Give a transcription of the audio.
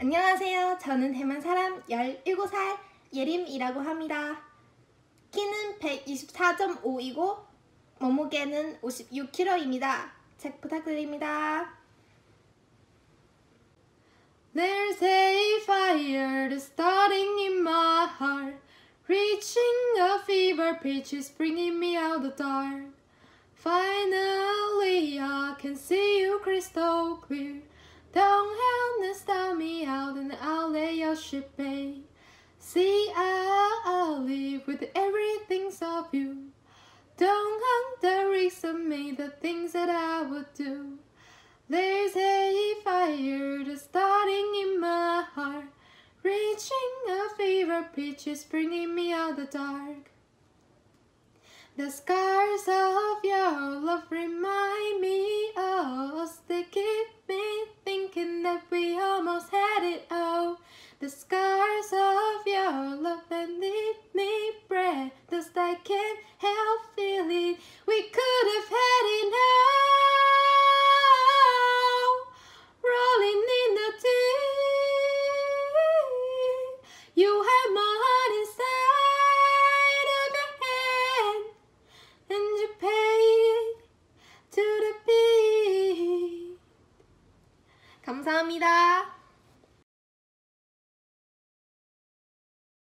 안녕하세요. 저는 대만 사람 17살 예림이라고 합니다. 키는 124.5이고 몸무게는 56kg입니다. 책 부탁드립니다. There's a fire starting in my heart, reaching a fever pitch is bringing me out the dark. Finally I can see you crystal clear. Don't help me, stop me out and I'll lay your ship bay. See, I'll live with everything's of you. Don't hunt the risks of me, the things that I would do. There's a fire that's starting in my heart, reaching a fever pitch is bringing me out the dark. The scars of your love remain.